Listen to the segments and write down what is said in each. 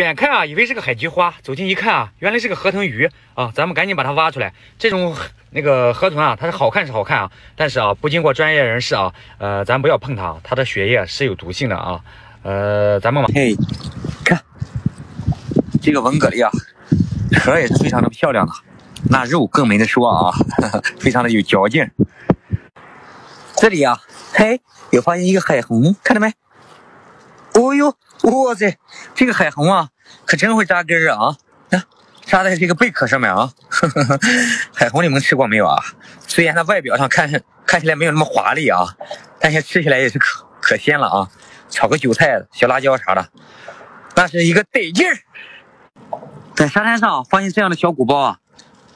远看啊，以为是个海菊花，走近一看啊，原来是个河豚鱼啊！咱们赶紧把它挖出来。这种那个河豚啊，它是好看是好看啊，但是啊，不经过专业人士啊，咱不要碰它，它的血液是有毒性的啊。咱们往嘿，看这个文蛤蜊啊，壳也是非常的漂亮的，那肉更没得说啊，呵呵，非常的有嚼劲。这里啊，嘿，有发现一个海虹，看到没？哦呦！ 哇塞，这个海虹啊，可真会扎根儿啊！啊，扎在这个贝壳上面啊。呵呵，海虹你们吃过没有啊？虽然它外表上看起来没有那么华丽啊，但是吃起来也是可鲜了啊。炒个韭菜、小辣椒啥的，那是一个得劲儿。在沙滩上发现这样的小鼓包啊，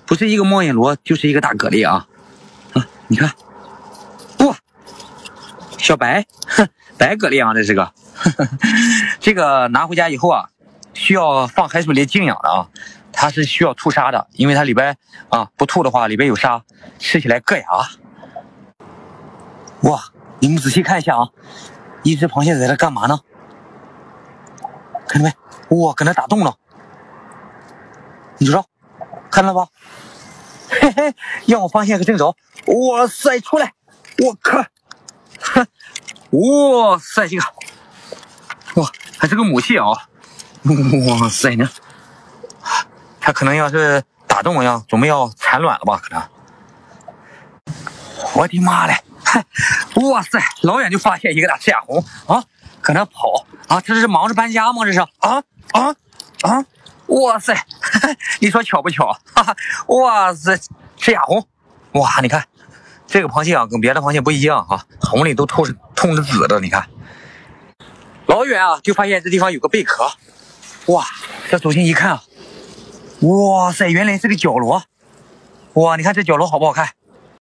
不是一个猫眼螺就是一个大蛤蜊啊。啊，你看，哇，小白，哼，白蛤蜊啊，这是个。 这个拿回家以后啊，需要放海水里静养的啊，它是需要吐沙的，因为它里边啊不吐的话，里边有沙，吃起来硌牙。哇，你们仔细看一下啊，一只螃蟹在这干嘛呢？看到没？哇，搁那打洞呢。你瞅瞅，看到了吧？嘿嘿，让我发现个正着。哇塞，出来！我靠！哇塞，这个。 哇，还是个母蟹啊！哇塞呢，它可能要是打洞呀，准备要产卵了吧？可能。我的妈嘞！嗨，哇塞，老远就发现一个大赤甲红啊，搁那跑啊！这是忙着搬家吗？这是啊！哇塞，你说巧不巧？哈哈，哇塞，赤甲红！哇，你看这个螃蟹啊，跟别的螃蟹不一样啊，红里都通着紫的，你看。 老远啊，就发现这地方有个贝壳，哇！这走近一看啊，哇塞，原来是个角螺，哇！你看这角螺好不好看？